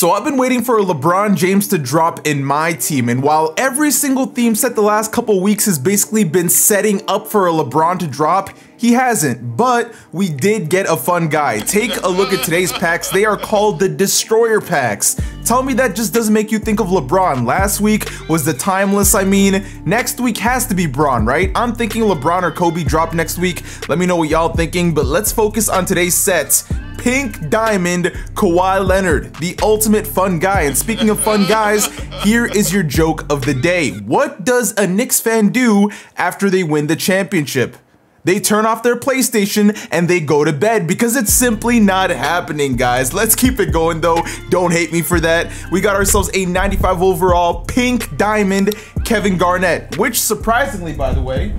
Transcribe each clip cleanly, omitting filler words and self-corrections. So I've been waiting for LeBron James to drop in my team, and while every single theme set the last couple weeks has basically been setting up for a LeBron to drop, he hasn't, but we did get a fun guy. Take a look at today's packs. They are called the Destroyer packs. Tell me that just doesn't make you think of LeBron. Last week was the Timeless, I mean. Next week has to be Bron, right? I'm thinking LeBron or Kobe drop next week. Let me know what y'all thinking, but let's focus on today's set. Pink Diamond, Kawhi Leonard, the ultimate fun guy. And speaking of fun guys, here is your joke of the day. What does a Knicks fan do after they win the championship? They turn off their PlayStation and they go to bed because it's simply not happening, guys. Let's keep it going though. Don't hate me for that. We got ourselves a 95 overall Pink Diamond, Kevin Garnett, which surprisingly, by the way,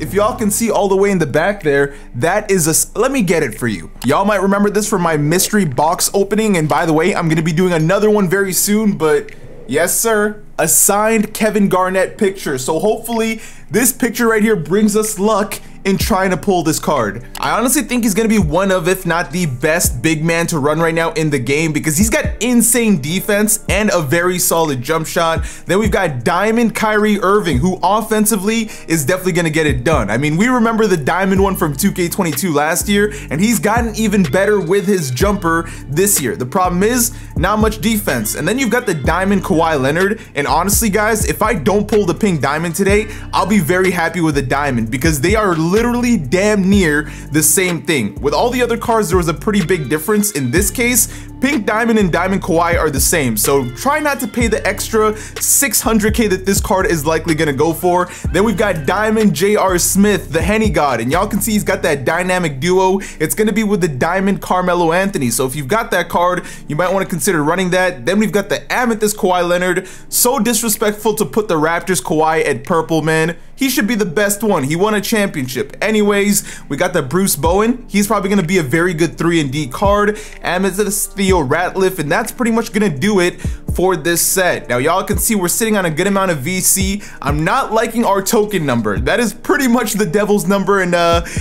if y'all can see all the way in the back there, that is a, let me get it for you. Y'all might remember this from my mystery box opening. And by the way, I'm gonna be doing another one very soon, but yes, sir, a signed Kevin Garnett picture. So hopefully this picture right here brings us luck in trying to pull this card. I honestly think he's gonna be one of, if not the best big man to run right now in the game, because he's got insane defense and a very solid jump shot. Then we've got Diamond Kyrie Irving, who offensively is definitely gonna get it done. I mean, we remember the Diamond one from 2K22 last year, and he's gotten even better with his jumper this year. The problem is, not much defense. And then you've got the Diamond Kawhi Leonard, and honestly, guys, if I don't pull the Pink Diamond today, I'll be very happy with the Diamond, because they are literally damn near the same thing. With all the other cards, there was a pretty big difference. In this case, Pink Diamond and Diamond Kawhi are the same, so try not to pay the extra 600k that this card is likely gonna go for. Then we've got Diamond J.R. Smith, the Henny God, and y'all can see he's got that dynamic duo. It's gonna be with the Diamond Carmelo Anthony, so if you've got that card, you might want to consider running that. Then we've got the Amethyst Kawhi Leonard. So disrespectful to put the Raptors Kawhi at purple, man. He should be the best one. He won a championship. Anyways, we got the Bruce Bowen. He's probably going to be a very good 3-and-D card. Amethyst Theo Ratliff, and that's pretty much going to do it for this set. Now, y'all can see we're sitting on a good amount of VC. I'm not liking our token number. That is pretty much the devil's number, and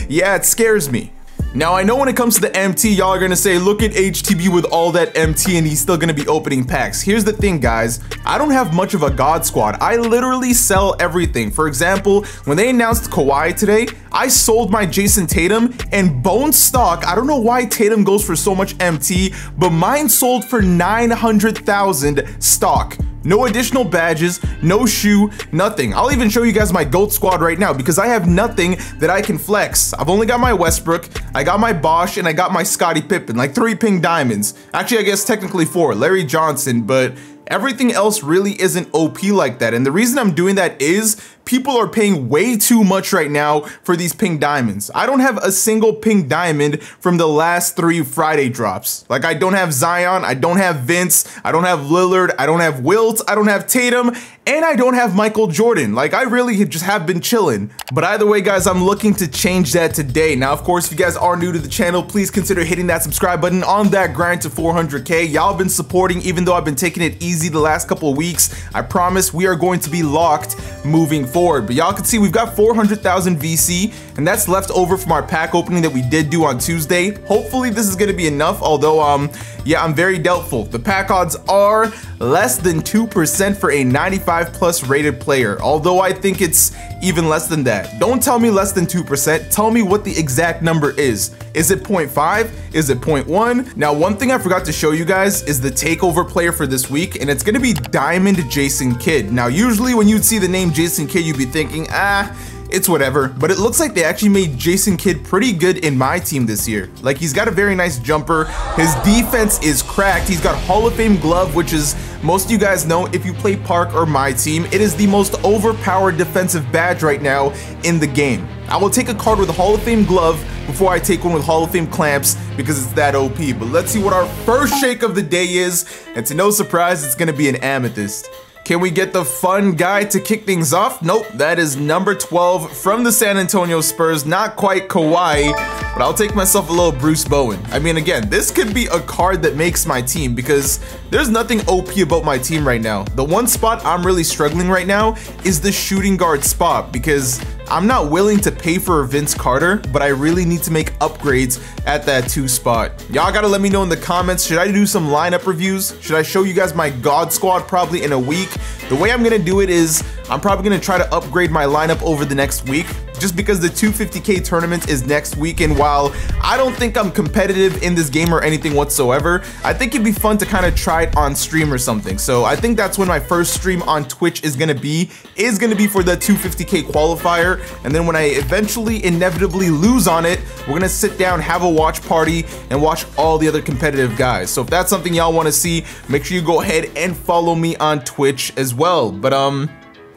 yeah, it scares me. Now, I know when it comes to the MT, y'all are gonna say, look at HTB with all that MT and he's still gonna be opening packs. Here's the thing, guys. I don't have much of a God Squad. I literally sell everything. For example, when they announced Kawhi today, I sold my Jason Tatum and bone stock. I don't know why Tatum goes for so much MT, but mine sold for 900,000 stock. No additional badges, no shoe, nothing. I'll even show you guys my GOAT squad right now because I have nothing that I can flex. I've only got my Westbrook, I got my Bosch, and I got my Scottie Pippen, like 3 Pink Diamonds. Actually, I guess technically 4, Larry Johnson, but everything else really isn't OP like that. And the reason I'm doing that is people are paying way too much right now for these Pink Diamonds. I don't have a single Pink Diamond from the last 3 Friday drops. Like, I don't have Zion, I don't have Vince, I don't have Lillard, I don't have Wilt, I don't have Tatum, and I don't have Michael Jordan. Like, I really just have been chilling. But either way, guys, I'm looking to change that today. Now, of course, if you guys are new to the channel, please consider hitting that subscribe button on that grind to 400k. Y'all been supporting, even though I've been taking it easy the last couple of weeks. I promise we are going to be locked moving forward. But y'all can see we've got 400,000 VC, and that's left over from our pack opening that we did do on Tuesday. Hopefully this is gonna be enough, although yeah, I'm very doubtful. The pack odds are less than 2% for a 95 plus rated player, although I think it's even less than that. Don't tell me less than 2%, tell me what the exact number is. Is it 0.5? Is it 0.1? Now, one thing I forgot to show you guys is the takeover player for this week, and it's gonna be Diamond Jason Kidd. Now, usually when you'd see the name Jason Kidd, you'd be thinking, ah, it's whatever, but it looks like they actually made Jason Kidd pretty good in my team this year. Like, he's got a very nice jumper, his defense is cracked, he's got Hall of Fame glove, which is, most of you guys know, if you play Park or my team, it is the most overpowered defensive badge right now in the game. I will take a card with a Hall of Fame glove before I take one with Hall of Fame clamps because it's that OP. But let's see what our first shake of the day is, and to no surprise, it's gonna be an Amethyst. Can we get the fun guy to kick things off? Nope, that is number 12 from the San Antonio Spurs. Not quite Kawhi, but I'll take myself a little Bruce Bowen. I mean, again, this could be a card that makes my team because there's nothing OP about my team right now. The one spot I'm really struggling right now is the shooting guard spot because I'm not willing to pay for Vince Carter, but I really need to make upgrades at that 2 spot. Y'all gotta let me know in the comments, should I do some lineup reviews? Should I show you guys my God squad probably in a week? The way I'm gonna do it is I'm probably gonna try to upgrade my lineup over the next week, just because the 250K tournament is next week, and while I don't think I'm competitive in this game or anything whatsoever, I think it'd be fun to kind of try it on stream or something. So I think that's when my first stream on Twitch is gonna be, for the 250K qualifier, and then when I eventually inevitably lose on it, we're gonna sit down, have a watch party, and watch all the other competitive guys. So if that's something y'all wanna see, make sure you go ahead and follow me on Twitch as well. But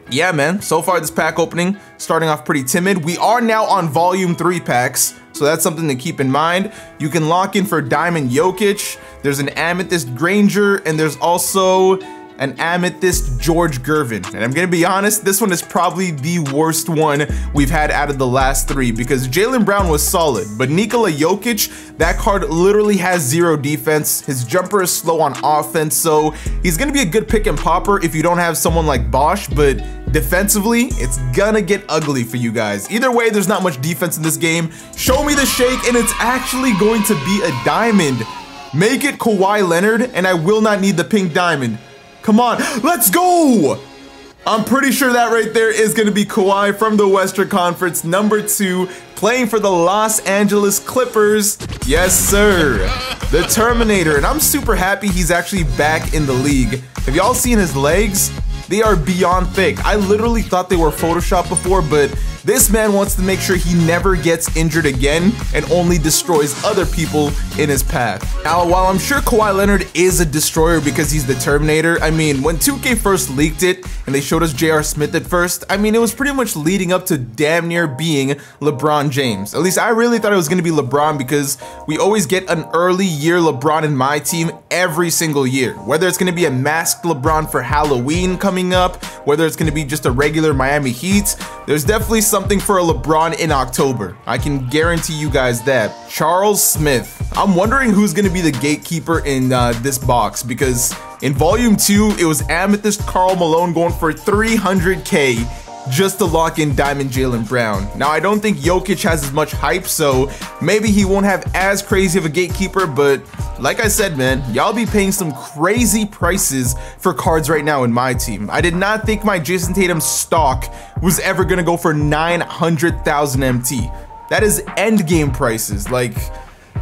yeah, man, so far this pack opening, starting off pretty timid. We are now on volume 3 packs, so that's something to keep in mind. You can lock in for Diamond Jokic, there's an Amethyst Granger, and there's also an Amethyst George Gervin. And I'm gonna be honest, this one is probably the worst one we've had out of the last 3, because Jaylen Brown was solid, but Nikola Jokic, that card literally has 0 defense. His jumper is slow on offense, so he's gonna be a good pick and popper if you don't have someone like Bosch, but defensively, it's gonna get ugly for you guys. Either way, there's not much defense in this game. Show me the shake, and it's actually going to be a diamond. Make it Kawhi Leonard, and I will not need the pink diamond. Come on, let's go! I'm pretty sure that right there is gonna be Kawhi from the Western Conference, number 2, playing for the Los Angeles Clippers. Yes, sir. The Terminator, and I'm super happy he's actually back in the league. Have y'all seen his legs? They are beyond thick. I literally thought they were Photoshopped before, but this man wants to make sure he never gets injured again and only destroys other people in his path. Now, while I'm sure Kawhi Leonard is a destroyer because he's the Terminator, I mean, when 2K first leaked it and they showed us J.R. Smith at first, I mean, it was pretty much leading up to damn near being LeBron James. At least I really thought it was gonna be LeBron, because we always get an early year LeBron in my team every single year. Whether it's gonna be a masked LeBron for Halloween coming up, whether it's going to be just a regular Miami Heat, there's definitely something for a LeBron in October. I can guarantee you guys that. Charles Smith. I'm wondering who's going to be the gatekeeper in this box, because in Volume 2, it was Amethyst Karl Malone going for 300K. Just to lock in Diamond Jaylen Brown. Now, I don't think Jokic has as much hype, so maybe he won't have as crazy of a gatekeeper, but like I said, man, y'all be paying some crazy prices for cards right now in my team. I did not think my Jason Tatum stock was ever gonna go for 900,000 MT. That is end game prices. Like,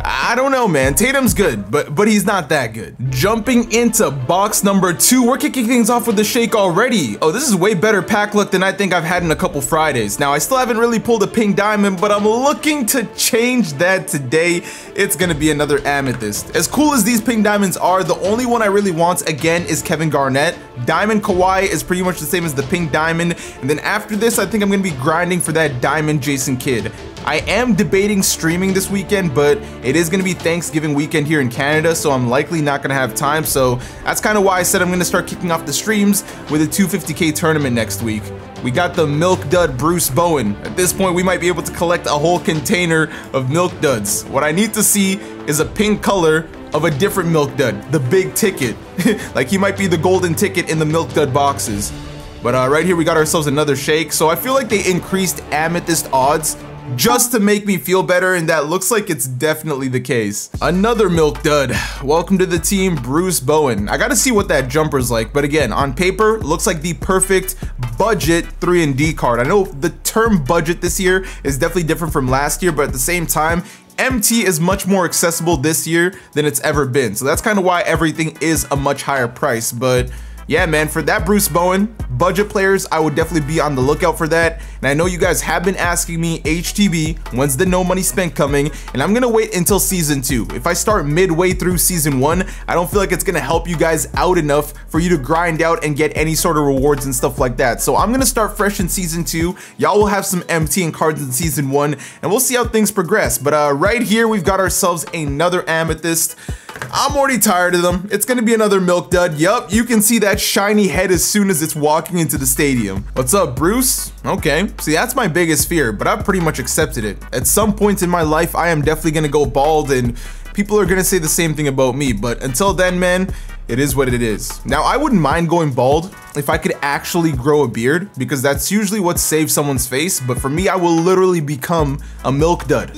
I don't know, man. Tatum's good, but he's not that good. Jumping into box number 2, we're kicking things off with the shake already. Oh, this is way better pack luck than I think I've had in a couple Fridays. Now, I still haven't really pulled a pink diamond, but I'm looking to change that today. It's gonna be another amethyst. As cool as these pink diamonds are, the only one I really want, again, is Kevin Garnett. Diamond Kawhi is pretty much the same as the pink diamond, and then after this, I think I'm gonna be grinding for that diamond Jason Kidd. I am debating streaming this weekend, but it is gonna be Thanksgiving weekend here in Canada, so I'm likely not gonna have time. So that's kind of why I said I'm gonna start kicking off the streams with a 250K tournament next week. We got the Milk Dud Bruce Bowen. At this point, we might be able to collect a whole container of Milk Duds. What I need to see is a pink color of a different Milk Dud, the big ticket. Like, he might be the golden ticket in the Milk Dud boxes. But right here, we got ourselves another shake. So I feel like they increased amethyst odds just to make me feel better, and that looks like it's definitely the case. Another milk dud. Welcome to the team, Bruce Bowen. I gotta see what that jumper's like, but again, on paper, looks like the perfect budget 3 and D card. I know the term budget this year is definitely different from last year, but at the same time, MT is much more accessible this year than it's ever been. So that's kind of why everything is a much higher price, but yeah, man, for that Bruce Bowen, budget players, I would definitely be on the lookout for that. And I know you guys have been asking me, HTB, when's the no money spent coming? And I'm gonna wait until season 2. If I start midway through season 1, I don't feel like it's gonna help you guys out enough for you to grind out and get any sort of rewards and stuff like that. So I'm gonna start fresh in season 2. Y'all will have some MT and cards in season 1, and we'll see how things progress. But right here, we've got ourselves another amethyst. I'm already tired of them. It's gonna be another milk dud. Yup, you can see that shiny head as soon as it's walking into the stadium. What's up, Bruce? Okay, see, that's my biggest fear, but I've pretty much accepted it. At some point in my life, I am definitely gonna go bald, and people are gonna say the same thing about me. But until then, man, it is what it is. Now, I wouldn't mind going bald if I could actually grow a beard, because that's usually what saves someone's face, but for me, I will literally become a milk dud.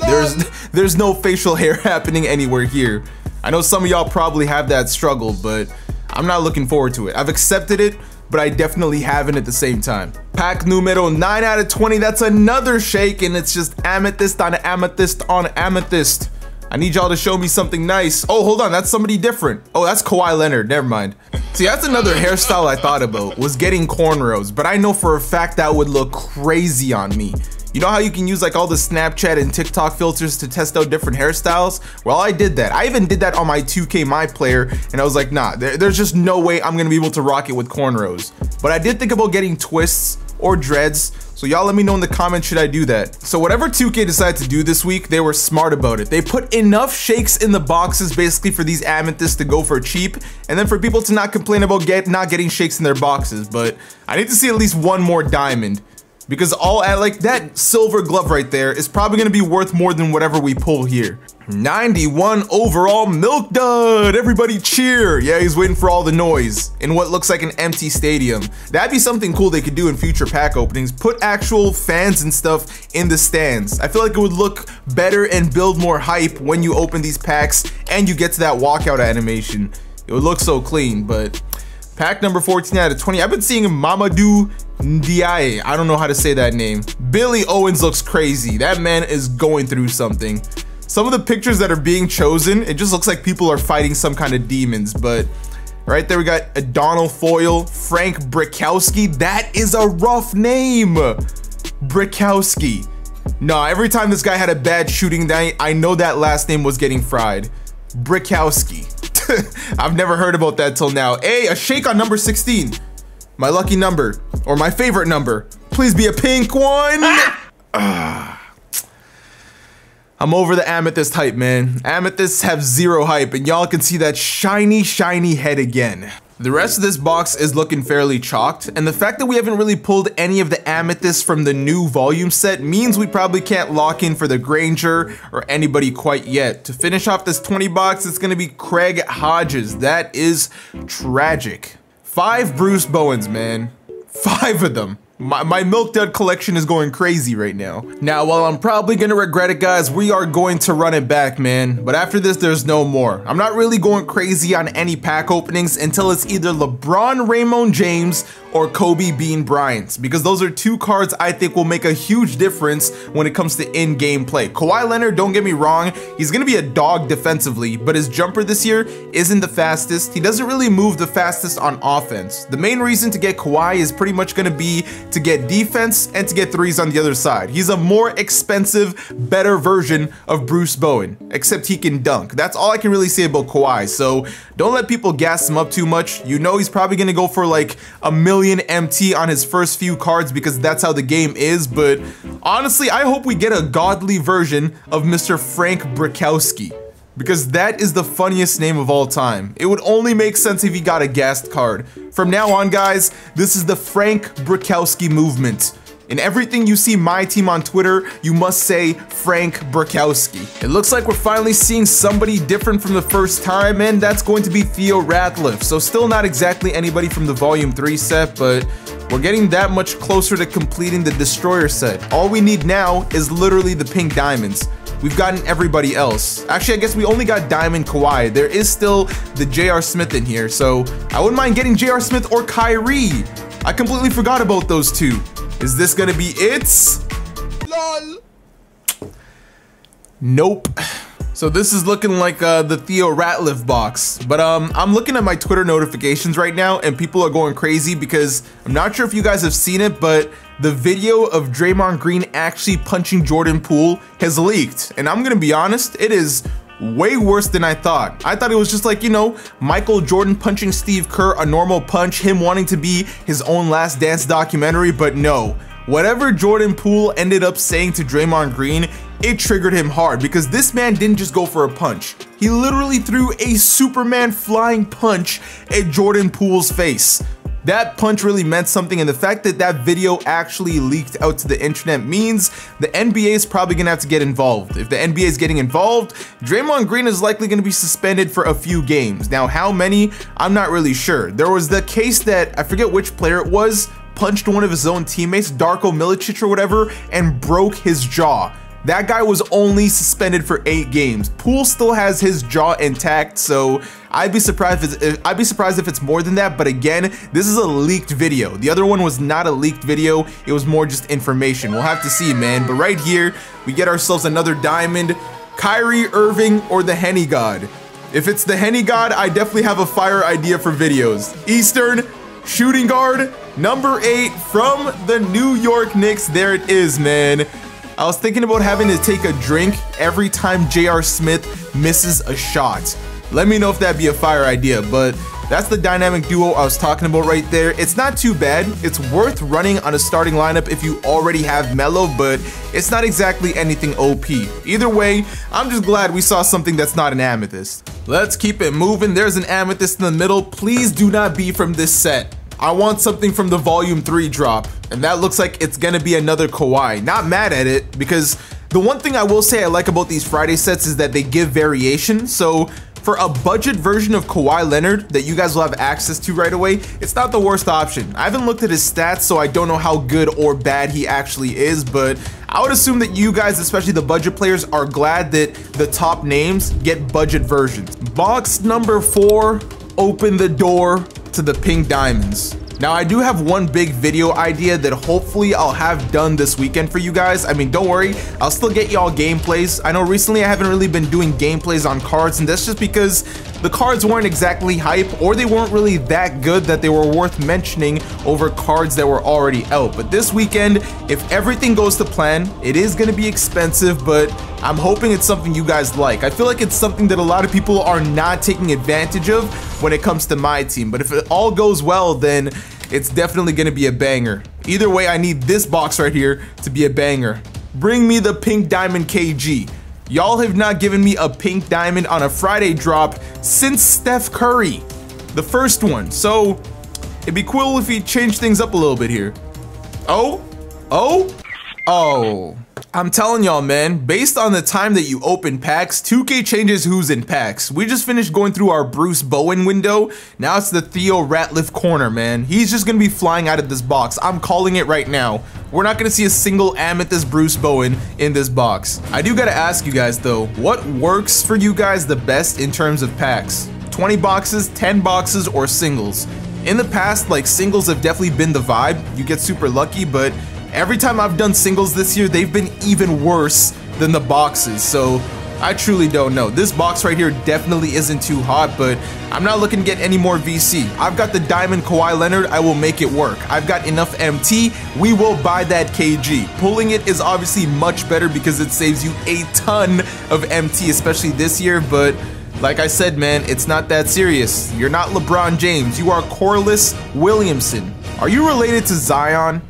There's no facial hair happening anywhere here. I know some of y'all probably have that struggle, but I'm not looking forward to it. I've accepted it, but I definitely haven't at the same time. Pack numero 9 out of 20, that's another shake, and it's just amethyst on amethyst on amethyst. I need y'all to show me something nice. Oh, hold on, that's somebody different. Oh, that's Kawhi Leonard, never mind. See, that's another hairstyle I thought about, was getting cornrows, but I know for a fact that would look crazy on me. You know how you can use like all the Snapchat and TikTok filters to test out different hairstyles? Well, I did that. I even did that on my 2K My Player, and I was like, nah, there's just no way I'm gonna be able to rock it with cornrows. But I did think about getting twists or dreads, so y'all let me know in the comments, should I do that? So whatever 2K decided to do this week, they were smart about it. They put enough shakes in the boxes basically for these amethysts to go for cheap, and then for people to not complain about not getting shakes in their boxes. But I need to see at least one more diamond, because all at like that silver glove right there is probably gonna be worth more than whatever we pull here. 91 overall milk dud, everybody cheer. Yeah, he's waiting for all the noise in what looks like an empty stadium. That'd be something cool they could do in future pack openings, put actual fans and stuff in the stands. I feel like it would look better and build more hype when you open these packs and you get to that walkout animation. It would look so clean. But pack number 14 out of 20, I've been seeing Mamadou Ndiaye. I don't know how to say that name. Billy Owens looks crazy. That man is going through something. Some of the pictures that are being chosen, it just looks like people are fighting some kind of demons. But right there, we got a Donald Foyle, Frank Brickowski. That is a rough name, Brickowski. Nah, every time this guy had a bad shooting night, I know that last name was getting fried. Brickowski. I've never heard about that till now. Hey, a shake on number 16. My lucky number, or my favorite number. Please be a pink one. I'm over the amethyst hype, man. Amethysts have zero hype, and y'all can see that shiny, shiny head again. The rest of this box is looking fairly chalked, and the fact that we haven't really pulled any of the amethysts from the new volume set means we probably can't lock in for the Granger or anybody quite yet. To finish off this 20 box, it's gonna be Craig Hodges. That is tragic. 5 Bruce Bowens, man. 5 of them. My milk dud collection is going crazy right now. Now, while I'm probably gonna regret it, guys, we are going to run it back, man. But after this, there's no more. I'm not really going crazy on any pack openings until it's either LeBron Raymond James or Kobe Bean Bryant, because those are two cards I think will make a huge difference when it comes to in-game play. Kawhi Leonard, don't get me wrong, he's gonna be a dog defensively, but his jumper this year isn't the fastest. He doesn't really move the fastest on offense. The main reason to get Kawhi is pretty much gonna be to get defense and to get threes on the other side. He's a more expensive, better version of Bruce Bowen, except he can dunk. That's all I can really say about Kawhi, so don't let people gas him up too much. You know he's probably gonna go for like a million MT on his first few cards because that's how the game is, but honestly, I hope we get a godly version of Mr. Frank Brickowski, because that is the funniest name of all time. It would only make sense if he got a gassed card. From now on, guys, this is the Frank Brickowski movement. In everything you see my team on Twitter, you must say Frank Brickowski. It looks like we're finally seeing somebody different from the first time, and that's going to be Theo Ratliff. So still not exactly anybody from the Volume 3 set, but we're getting that much closer to completing the Destroyer set. All we need now is literally the Pink Diamonds. We've gotten everybody else. Actually, I guess we only got Diamond Kawhi. There is still the J.R. Smith in here, so I wouldn't mind getting J.R. Smith or Kyrie. I completely forgot about those two. Is this gonna be it? LOL. Nope. So this is looking like the Theo Ratliff box, but I'm looking at my Twitter notifications right now and people are going crazy because I'm not sure if you guys have seen it, but the video of Draymond Green actually punching Jordan Poole has leaked. And I'm gonna be honest, it is way worse than I thought. I thought it was just like, you know, Michael Jordan punching Steve Kerr, a normal punch, him wanting to be his own Last Dance documentary, but no. Whatever Jordan Poole ended up saying to Draymond Green, it triggered him hard, because this man didn't just go for a punch. He literally threw a Superman flying punch at Jordan Poole's face. That punch really meant something, and the fact that that video actually leaked out to the internet means the NBA is probably gonna have to get involved. If the NBA is getting involved, Draymond Green is likely gonna be suspended for a few games. Now, how many? I'm not really sure. There was the case that, I forget which player it was, punched one of his own teammates, Darko Milicic or whatever, and broke his jaw. That guy was only suspended for 8 games. Poole still has his jaw intact, so I'd be surprised if it's more than that. But again, this is a leaked video. The other one was not a leaked video. It was more just information. We'll have to see, man. But right here, we get ourselves another diamond. Kyrie Irving or the Henny God. If it's the Henny God, I definitely have a fire idea for videos. Eastern shooting guard, number 8 from the New York Knicks. There it is, man. I was thinking about having to take a drink every time J.R. Smith misses a shot. Let me know if that'd be a fire idea, but that's the dynamic duo I was talking about right there. It's not too bad. It's worth running on a starting lineup if you already have Melo, but it's not exactly anything OP. Either way, I'm just glad we saw something that's not an amethyst. Let's keep it moving. There's an amethyst in the middle. Please do not be from this set. I want something from the Volume 3 drop, and that looks like it's gonna be another Kawhi. Not mad at it, because the one thing I will say I like about these Friday sets is that they give variation. So for a budget version of Kawhi Leonard that you guys will have access to right away, it's not the worst option. I haven't looked at his stats, so I don't know how good or bad he actually is, but I would assume that you guys, especially the budget players, are glad that the top names get budget versions. Box number 4, open the door to the Pink Diamonds. Now, I do have one big video idea that hopefully I'll have done this weekend for you guys. I mean, don't worry, I'll still get y'all gameplays. I know recently I haven't really been doing gameplays on cards, and that's just because the cards weren't exactly hype, or they weren't really that good that they were worth mentioning over cards that were already out. But this weekend, if everything goes to plan, it is gonna be expensive, but I'm hoping it's something you guys like. I feel like it's something that a lot of people are not taking advantage of when it comes to my team. But if it all goes well, then it's definitely gonna be a banger. Either way, I need this box right here to be a banger. Bring me the Pink Diamond KG. Y'all have not given me a Pink Diamond on a Friday drop since Steph Curry, the first one. So it'd be cool if he changed things up a little bit here. Oh. I'm telling y'all, man, based on the time that you open packs, 2K changes who's in packs. We just finished going through our Bruce Bowen window. Now it's the Theo Ratliff corner, man. He's just gonna be flying out of this box. I'm calling it right now. We're not gonna see a single amethyst Bruce Bowen in this box. I do gotta ask you guys though, what works for you guys the best in terms of packs? 20 boxes, 10 boxes, or singles? In the past, like, singles have definitely been the vibe. You get super lucky, but every time I've done singles this year, they've been even worse than the boxes, so I truly don't know. This box right here definitely isn't too hot, but I'm not looking to get any more VC. I've got the Diamond Kawhi Leonard. I will make it work. I've got enough MT. We will buy that KG. Pulling it is obviously much better because it saves you a ton of MT, especially this year, but like I said, man, it's not that serious. You're not LeBron James. You are Corliss Williamson. Are you related to Zion?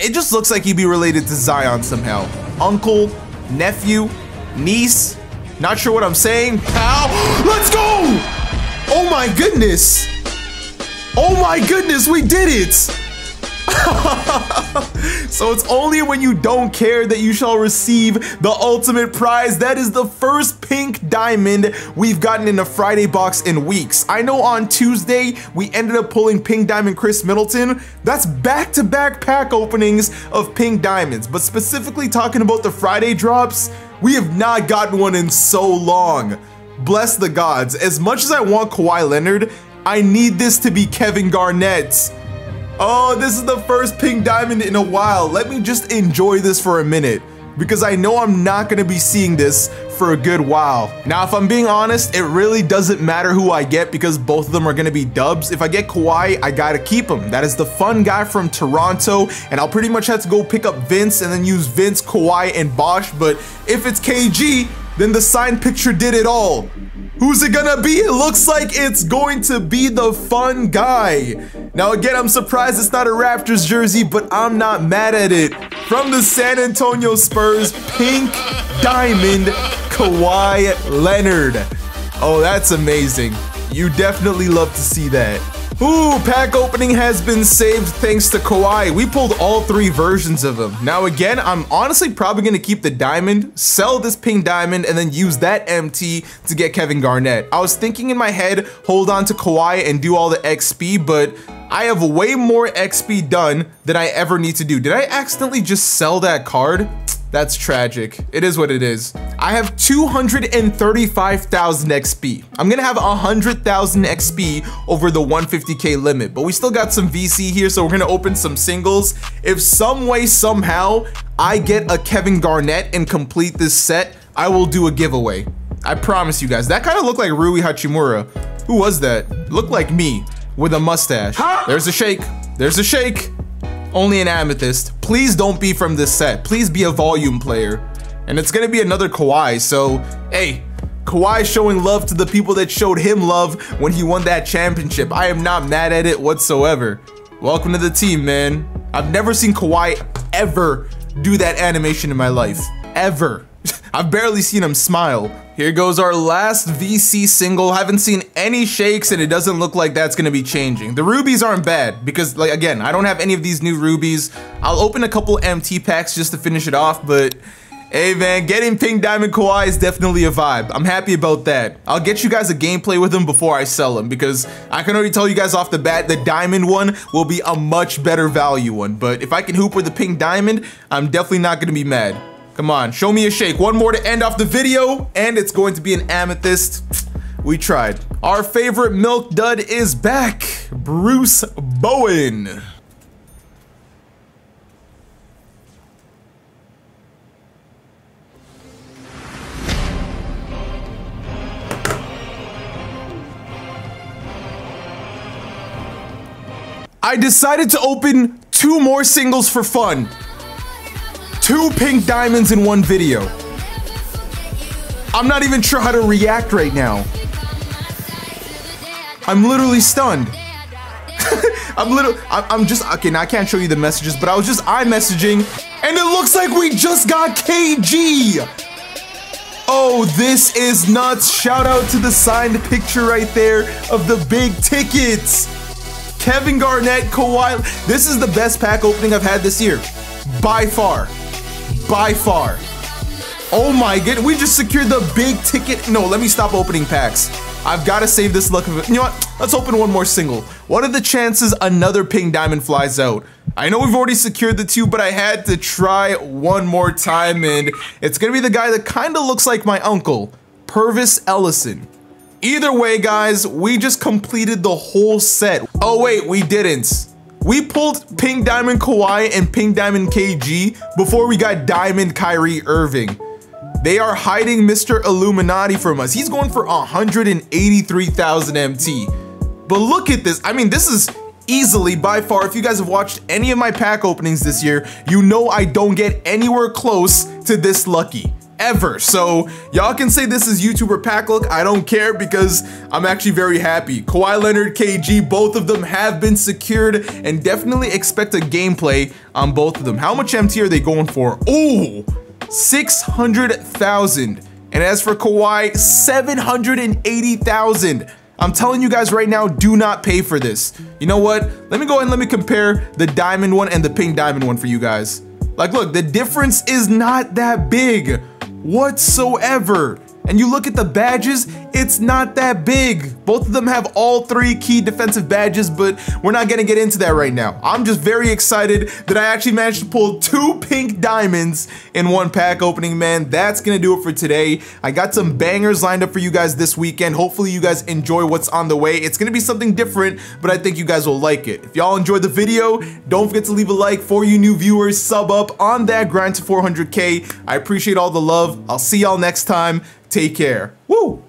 It just looks like he'd be related to Zion somehow. Uncle, nephew, niece, not sure what I'm saying. Ow! Let's go! Oh my goodness! Oh my goodness, we did it! So it's only when you don't care that you shall receive the ultimate prize. That is the first Pink Diamond we've gotten in a Friday box in weeks. I know on Tuesday we ended up pulling Pink Diamond Chris Middleton. That's back-to-back pack openings of Pink Diamonds. But specifically talking about the Friday drops, we have not gotten one in so long. Bless the gods. As much as I want Kawhi Leonard, I need this to be Kevin Garnett. Oh, this is the first Pink Diamond in a while. Let me just enjoy this for a minute, because I know I'm not gonna be seeing this for a good while. Now, if I'm being honest, it really doesn't matter who I get because both of them are gonna be dubs. If I get Kawhi, I gotta keep him. That is the fun guy from Toronto, and I'll pretty much have to go pick up Vince and then use Vince, Kawhi, and Bosh. But if it's KG, then the signed picture did it all. Who's it gonna be? It looks like it's going to be the fun guy. Now again, I'm surprised it's not a Raptors jersey, but I'm not mad at it. From the San Antonio Spurs, Pink Diamond, Kawhi Leonard. Oh, that's amazing. You definitely love to see that. Ooh, pack opening has been saved thanks to Kawhi. We pulled all three versions of him. Now again, I'm honestly probably gonna keep the diamond, sell this pink diamond, and then use that MT to get Kevin Garnett. I was thinking in my head, hold on to Kawhi and do all the XP, but I have way more XP done than I ever need to do. Did I accidentally just sell that card? That's tragic. It is what it is. I have 235,000 XP. I'm gonna have 100,000 XP over the 150K limit, but we still got some VC here, so we're gonna open some singles. If some way, somehow, I get a Kevin Garnett and complete this set, I will do a giveaway. I promise you guys. That kind of looked like Rui Hachimura. Who was that? Looked like me with a mustache. Huh? There's a shake. There's a shake. Only an amethyst. Please don't be from this set. Please be a volume player. And it's gonna be another Kawhi, so hey, Kawhi showing love to the people that showed him love when he won that championship. I am not mad at it whatsoever. Welcome to the team, man. I've never seen Kawhi ever do that animation in my life, ever. I've barely seen him smile. Here goes our last VC single. Haven't seen any shakes, and it doesn't look like that's gonna be changing. The rubies aren't bad because, like, again, I don't have any of these new rubies. I'll open a couple MT packs just to finish it off, but hey man, getting Pink Diamond Kawhi is definitely a vibe. I'm happy about that. I'll get you guys a gameplay with him before I sell him, because I can already tell you guys off the bat, the diamond one will be a much better value one. But if I can hoop with the pink diamond, I'm definitely not gonna be mad. Come on, show me a shake. One more to end off the video, and it's going to be an amethyst. We tried. Our favorite milk dud is back, Bruce Bowen. I decided to open two more singles for fun. Two pink diamonds in one video. I'm not even sure how to react right now. I'm literally stunned. I'm just, okay, now I can't show you the messages, but I was just iMessaging, and it looks like we just got KG. Oh, this is nuts. Shout out to the signed picture right there of the big tickets. Kevin Garnett, Kawhi. This is the best pack opening I've had this year, by far. By far. Oh my god, we just secured the big ticket. No, let me stop opening packs. I've got to save this luck of it. You know what? Let's open one more single. What are the chances another pink diamond flies out? I know we've already secured the two, but I had to try one more time, and it's gonna be the guy that kind of looks like my uncle, Purvis Ellison. Either way, guys, we just completed the whole set. Oh wait, we didn't. We pulled Pink Diamond Kawhi and Pink Diamond KG before we got Diamond Kyrie Irving. They are hiding Mr. Illuminati from us. He's going for 183,000 MT. But look at this. I mean, this is easily, by far, if you guys have watched any of my pack openings this year, you know I don't get anywhere close to this lucky. Ever. So y'all can say this is YouTuber pack luck. I don't care, because I'm actually very happy. Kawhi Leonard, KG, both of them have been secured, and definitely expect a gameplay on both of them. How much MT are they going for? Oh, 600,000. And as for Kawhi, 780,000. I'm telling you guys right now, do not pay for this. You know what? Let me go ahead and let me compare the diamond one and the pink diamond one for you guys. Like, look, the difference is not that big whatsoever. And you look at the badges, it's not that big. Both of them have all three key defensive badges, but we're not gonna get into that right now. I'm just very excited that I actually managed to pull two pink diamonds in one pack opening, man. That's gonna do it for today. I got some bangers lined up for you guys this weekend. Hopefully you guys enjoy what's on the way. It's gonna be something different, but I think you guys will like it. If y'all enjoyed the video, don't forget to leave a like. For you new viewers, sub up on that grind to 400K. I appreciate all the love. I'll see y'all next time. Take care. Woo!